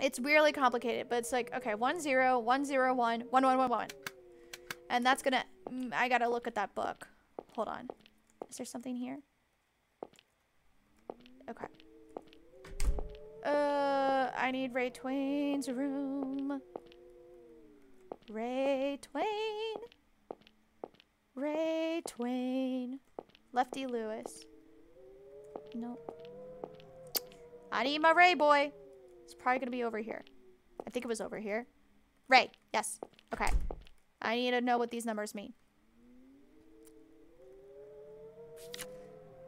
It's weirdly complicated, but it's like, okay, 1 0 1 0 1 1 1 1 1. And that's gonna, I gotta look at that book. Hold on. Is there something here? Okay. I need Ray Twain's room. Ray Twain. Ray Twain. Lefty Lewis. Nope. I need my Ray boy. It's probably gonna be over here. I think it was over here. Ray. Yes. Okay. I need to know what these numbers mean.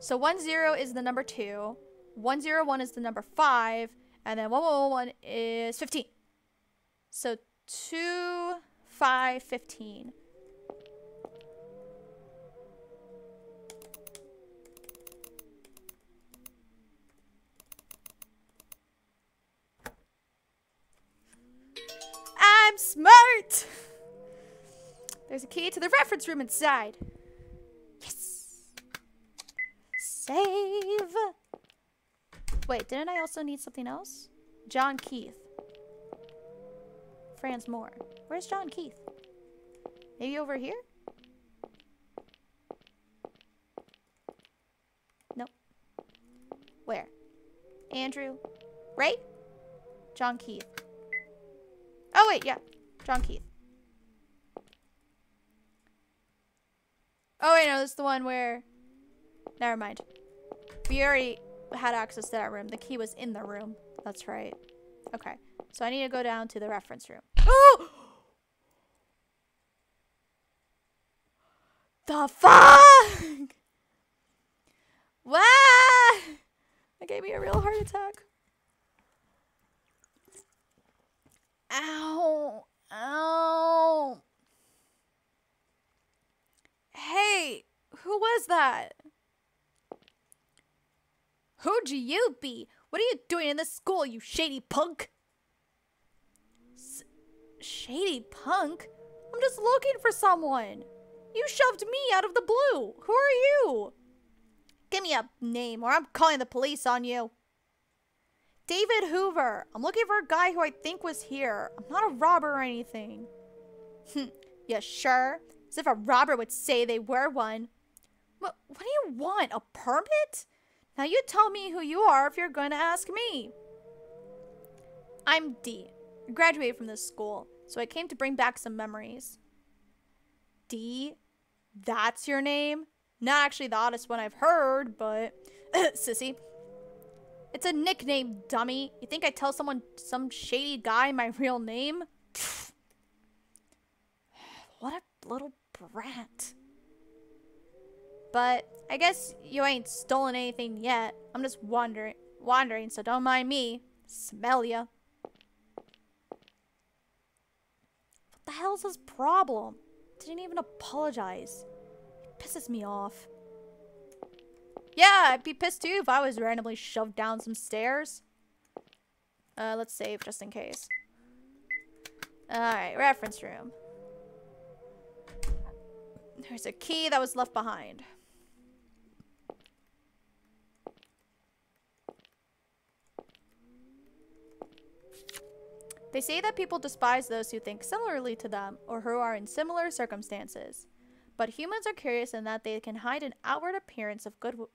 So 10 is the number 2. 101 is the number 5, and then 111 is 15. So 2, 5, 15. I'm smart. There's a key to the reference room inside. Yes. Save. Wait, didn't I also need something else? John Keith. Franz Moore. Where's John Keith? Maybe over here? Nope. Where? Andrew. Ray? John Keith. Oh, wait, yeah. John Keith. Oh, wait, no, that's the one where... Never mind. We already... had access to that room. The key was in the room. That's right. Okay. So I need to go down to the reference room. Oh! The fuck! Wow! That gave me a real heart attack. Ow. Ow. Hey, who was that? Who'd you be? What are you doing in this school, you shady punk? Shady punk? I'm just looking for someone. You shoved me out of the blue. Who are you? Give me a name or I'm calling the police on you. David Hoover. I'm looking for a guy who I think was here. I'm not a robber or anything. Yeah, sure? As if a robber would say they were one. What do you want? A permit? Now you tell me who you are if you're going to ask me. I'm D. I graduated from this school, so I came to bring back some memories. D? That's your name? Not actually the oddest one I've heard, but... Sissy. It's a nickname, dummy. You think I tell someone, some shady guy, my real name? What a little brat. But... I guess you ain't stolen anything yet. I'm just wandering, so don't mind me. Smell ya. What the hell's his problem? Didn't even apologize. It pisses me off. Yeah, I'd be pissed too if I was randomly shoved down some stairs. Let's save just in case. Alright, reference room. There's a key that was left behind. They say that people despise those who think similarly to them or who are in similar circumstances. But humans are curious in that they can hide an outward appearance of goodwill,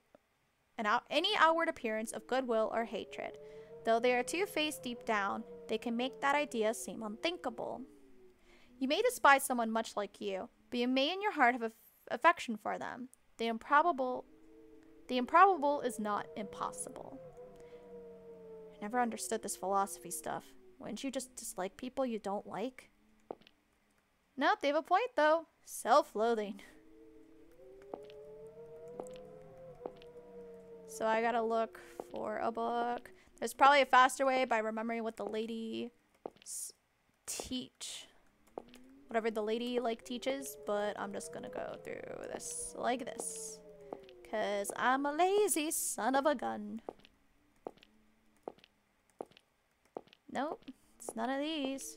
any outward appearance of goodwill or hatred. Though they are two-faced deep down, they can make that idea seem unthinkable. You may despise someone much like you, but you may in your heart have affection for them. The improbable is not impossible. I never understood this philosophy stuff. Wouldn't you just dislike people you don't like? Nope, they have a point though. Self-loathing. So I gotta look for a book. There's probably a faster way by remembering what the lady teaches, but I'm just gonna go through this like this. 'Cause I'm a lazy son of a gun. Nope, it's none of these.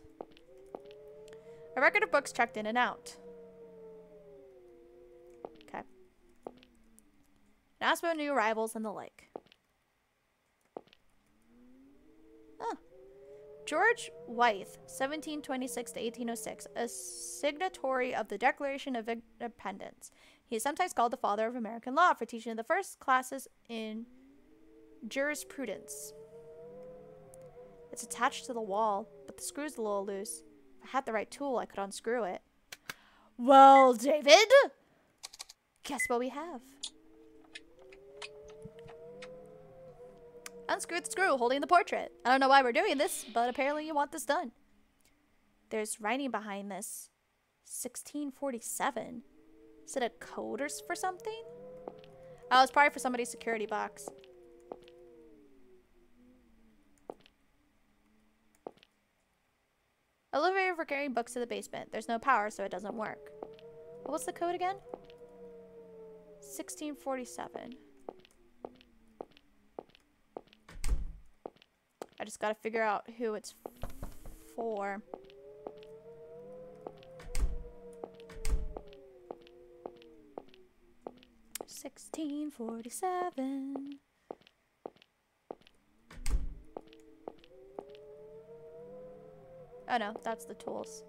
A record of books checked in and out. Okay. Ask about new arrivals and the like. Oh. George Wythe, 1726 to 1806, a signatory of the Declaration of Independence. He is sometimes called the father of American law for teaching the first classes in jurisprudence. It's attached to the wall, but the screw's a little loose. If I had the right tool, I could unscrew it. Well, David, guess what we have? Unscrew the screw holding the portrait. I don't know why we're doing this, but apparently you want this done. There's writing behind this. 1647. Is it a code or for something? Oh, it's probably for somebody's security box. Elevator for carrying books to the basement. There's no power, so it doesn't work. What's the code again? 1647. I just gotta figure out who it's for. $16.47. Oh no, that's the tools.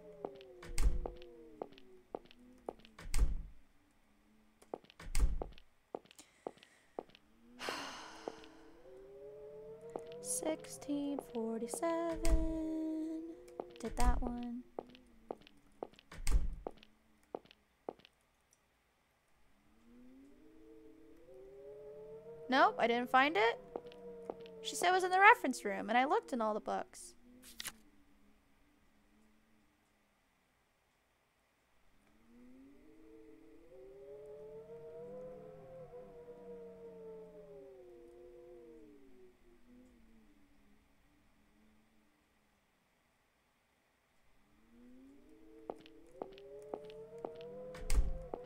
$16.47. Did that one. Nope, I didn't find it. She said it was in the reference room, and I looked in all the books.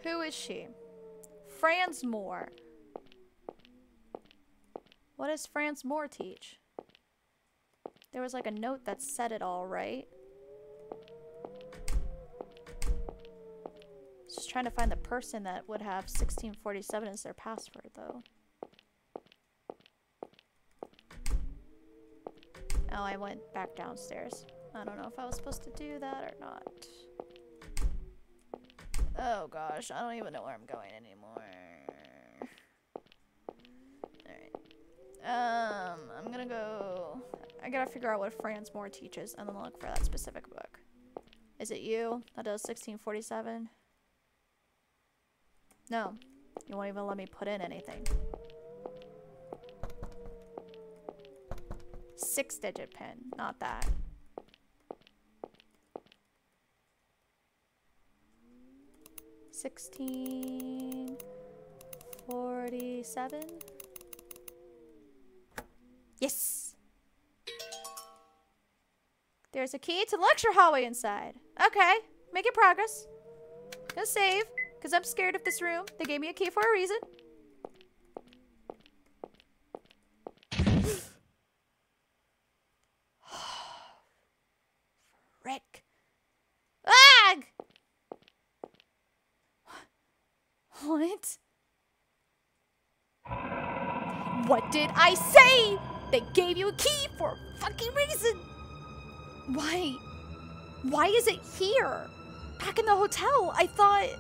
Who is she? Franz Moore. What does Franz Moore teach? There was like a note that said it all, right? Just trying to find the person that would have 1647 as their password, though. Oh, I went back downstairs. I don't know if I was supposed to do that or not. Oh gosh, I don't even know where I'm going anymore. Alright. I'm gonna go... I gotta figure out what Franz Moore teaches, and then I'll look for that specific book. Is it you? That does 1647? No. You won't even let me put in anything. 6-digit pin. Not that. $16.47. Yes! There's a key to the lecture hallway inside. Okay, making progress. Gonna save, because I'm scared of this room. They gave me a key for a reason. Frick. Ugh! What? What did I say? They gave you a key for a fucking reason. Why? Why is it here? Back in the hotel, I thought...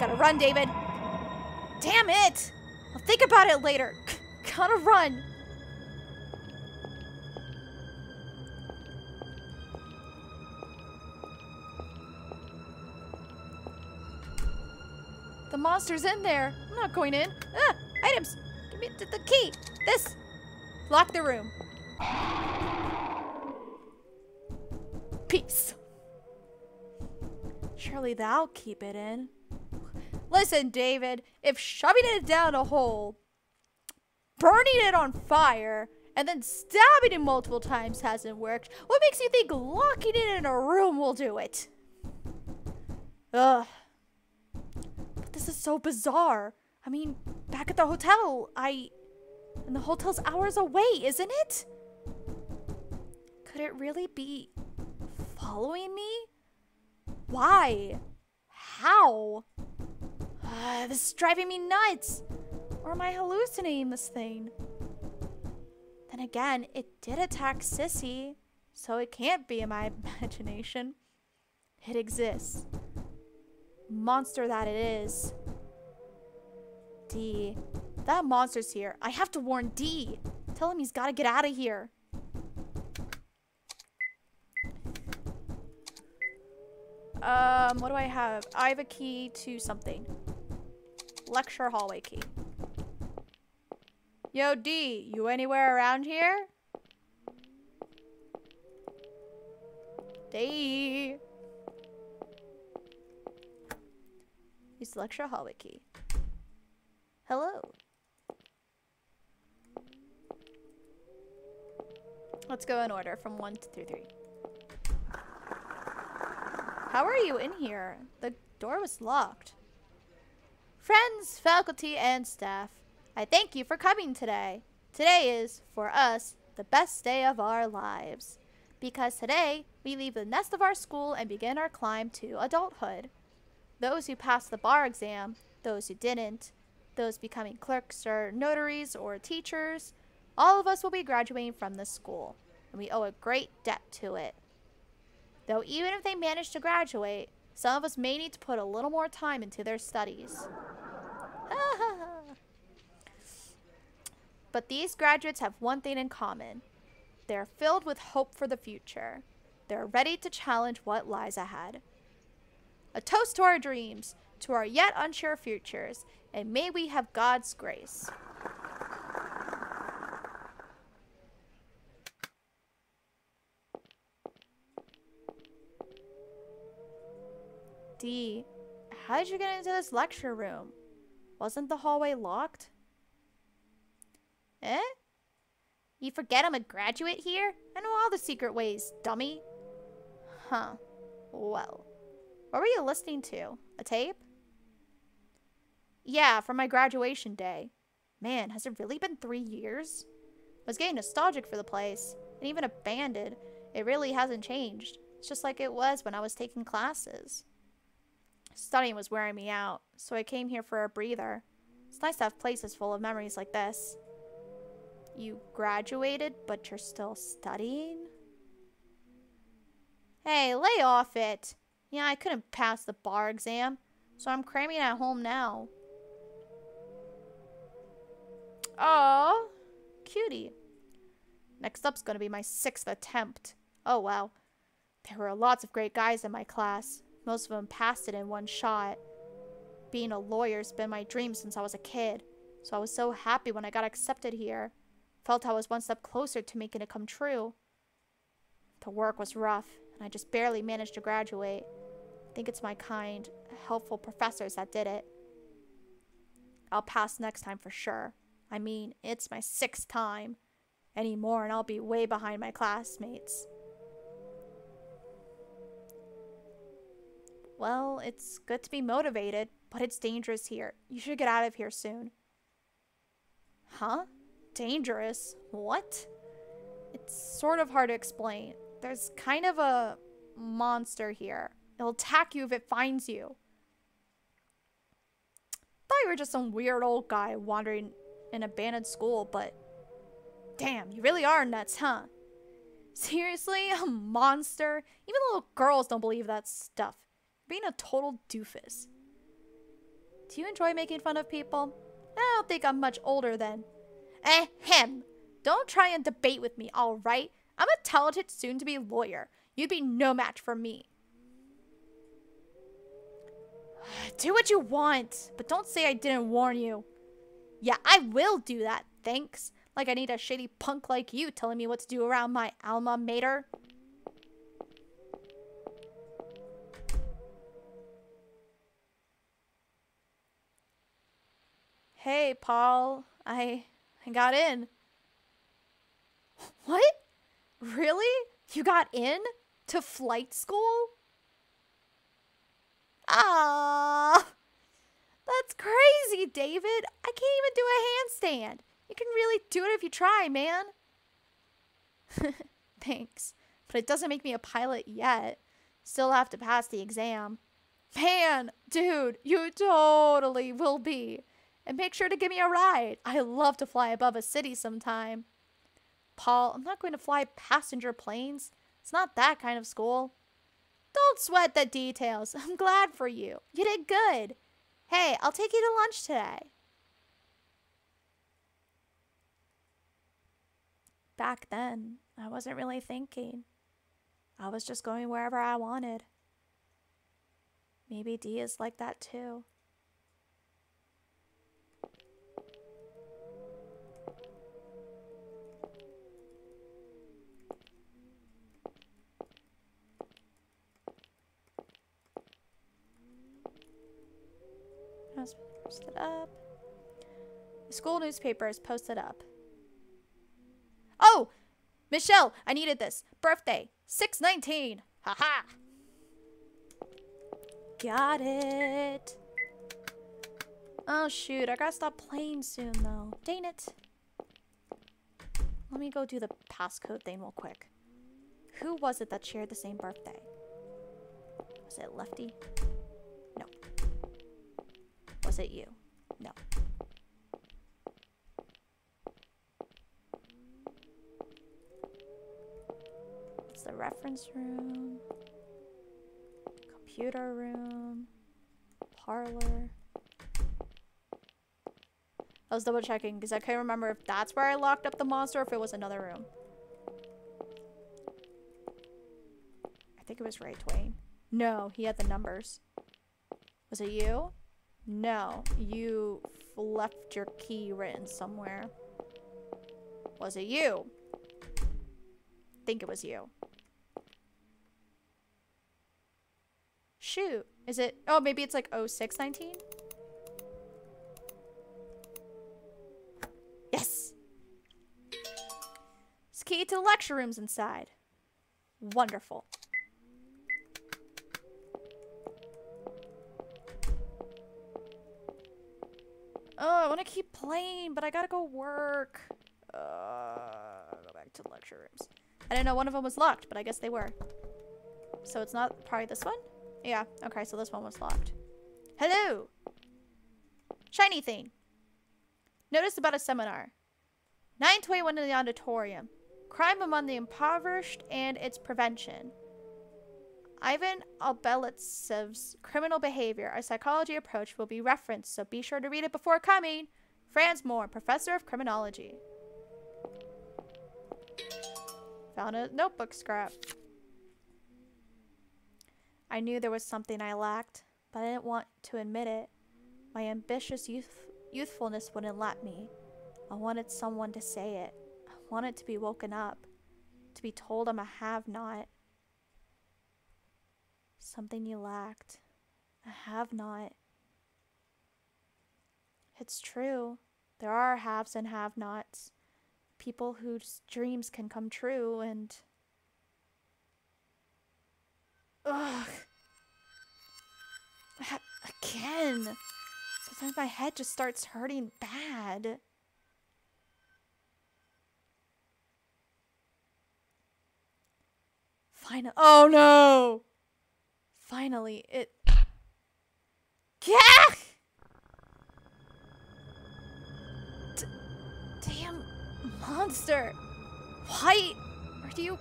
Gotta run, David. Damn it! I'll think about it later. Gotta run. The monster's in there. I'm not going in. Ah, items. Give me the key. This. Lock the room. Peace. Surely that'll keep it in. Listen, David. If shoving it down a hole, burning it on fire, and then stabbing it multiple times hasn't worked, what makes you think locking it in a room will do it? Ugh. This is so bizarre. I mean, back at the hotel, and the hotel's hours away, isn't it? Could it really be following me? Why? How? This is driving me nuts. Or am I hallucinating this thing? And again, it did attack Sissy, so it can't be in my imagination. It exists. Monster that it is. D. That monster's here. I have to warn D. Tell him he's got to get out of here. What do I have? I have a key to something. Lecture hallway key. Yo, D, you anywhere around here? D. Use the lecture hallway key. Hello. Let's go in order from 1 through 3. How are you in here? The door was locked. Friends, faculty, and staff, I thank you for coming today. Today is, for us, the best day of our lives. Because today, we leave the nest of our school and begin our climb to adulthood. Those who passed the bar exam, those who didn't, those becoming clerks or notaries or teachers, all of us will be graduating from this school, and we owe a great debt to it. Though even if they manage to graduate, some of us may need to put a little more time into their studies. But these graduates have one thing in common. They're filled with hope for the future. They're ready to challenge what lies ahead. A toast to our dreams, to our yet unsure futures, and may we have God's grace. D, how did you get into this lecture room? Wasn't the hallway locked? Eh? You forget I'm a graduate here? I know all the secret ways, dummy. Huh. Well. What were you listening to? A tape? Yeah, from my graduation day. Man, has it really been 3 years? I was getting nostalgic for the place. And even abandoned. It really hasn't changed. It's just like it was when I was taking classes. Studying was wearing me out, so I came here for a breather. It's nice to have places full of memories like this. You graduated, but you're still studying? Hey, lay off it. Yeah, I couldn't pass the bar exam, so I'm cramming at home now. Aw, cutie. Next up's gonna be my 6th attempt. Oh, wow. There were lots of great guys in my class. Most of them passed it in one shot. Being a lawyer's been my dream since I was a kid, so I was so happy when I got accepted here. Felt I was one step closer to making it come true. The work was rough, and I just barely managed to graduate. I think it's my kind, helpful professors that did it. I'll pass next time for sure. I mean, it's my 6th time. Any more and I'll be way behind my classmates. Well, it's good to be motivated, but it's dangerous here. You should get out of here soon. Huh? Dangerous? What? It's sort of hard to explain. There's kind of a monster here. It'll attack you if it finds you. Thought you were just some weird old guy wandering an abandoned school, but damn, you really are nuts, huh? Seriously? A monster? Even little girls don't believe that stuff. Being a total doofus. Do you enjoy making fun of people? I don't think I'm much older then. Ahem. Don't try and debate with me, alright? I'm a talented soon-to-be lawyer. You'd be no match for me. Do what you want, but don't say I didn't warn you. Yeah, I will do that, thanks. Like I need a shady punk like you telling me what to do around my alma mater. Hey, Paul, I got in. What? Really? You got in? To flight school? Ah, that's crazy, David. I can't even do a handstand. You can really do it if you try, man. Thanks, but it doesn't make me a pilot yet. Still have to pass the exam. Man, dude, you totally will be. And make sure to give me a ride. I love to fly above a city sometime. Paul, I'm not going to fly passenger planes. It's not that kind of school. Don't sweat the details. I'm glad for you. You did good. Hey, I'll take you to lunch today. Back then, I wasn't really thinking. I was just going wherever I wanted. Maybe Dee is like that too. I was posted up. The school newspaper is posted up. Oh! Michelle, I needed this. Birthday, 6/19. Ha ha! Got it. Oh shoot, I gotta stop playing soon though. Dang it. Let me go do the passcode thing real quick. Who was it that shared the same birthday? Was it Lefty? No. Was it you? No. It's the reference room. Computer room, parlor. I was double checking because I couldn't remember if that's where I locked up the monster or if it was another room. I think it was Ray Twain. No, he had the numbers. Was it you? No, you left your key written somewhere. Was it you? I think it was you. Shoot, is it? Oh, maybe it's like 06/19? Yes! It's key to the lecture rooms inside. Wonderful. Oh, I want to keep playing, but I gotta go work. Go back to the lecture rooms. I didn't know one of them was locked, but I guess they were. So it's not probably this one? Yeah, okay, so this one was locked. Hello! Shiny thing. Notice about a seminar. 921 in the auditorium. Crime among the impoverished and its prevention. Ivan Obelitsev's criminal behavior, a psychology approach, will be referenced, so be sure to read it before coming. Franz Moore, professor of criminology. Found a notebook scrap. I knew there was something I lacked, but I didn't want to admit it. My ambitious youthfulness wouldn't let me. I wanted someone to say it. I wanted to be woken up, to be told I'm a have-not. Something you lacked. A have-not. It's true. There are haves and have-nots. People whose dreams can come true and... Ugh. Again. Sometimes my head just starts hurting bad. Finally. Oh no! Finally, it. Yeah! Damn monster! Why are you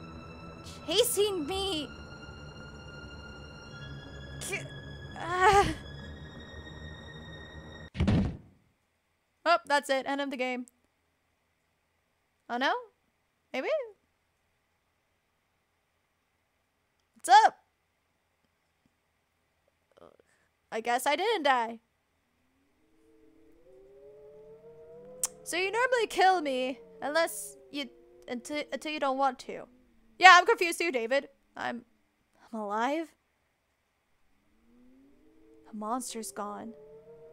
chasing me? Oh, that's it. End of the game. Oh no? Maybe? What's up? I guess I didn't die. So you normally kill me unless you until you don't want to. Yeah, I'm confused too, David. I'm alive? The monster's gone.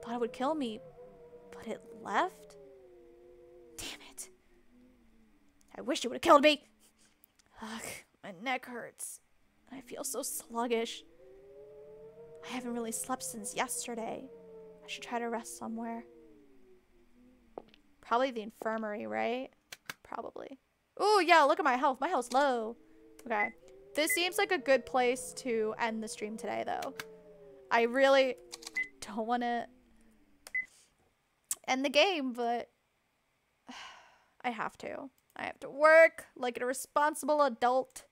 Thought it would kill me, but it left? Damn it. I wish it would have killed me. Ugh, my neck hurts. I feel so sluggish. I haven't really slept since yesterday. I should try to rest somewhere. Probably the infirmary, right? Probably. Ooh, yeah, look at my health. My health's low. Okay. This seems like a good place to end the stream today, though. I don't want to end the game, but I have to. I have to work like a responsible adult.